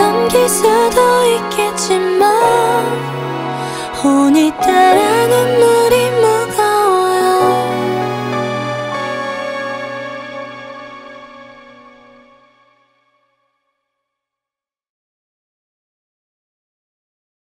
넘길 수도 있겠지만 오늘따라 눈물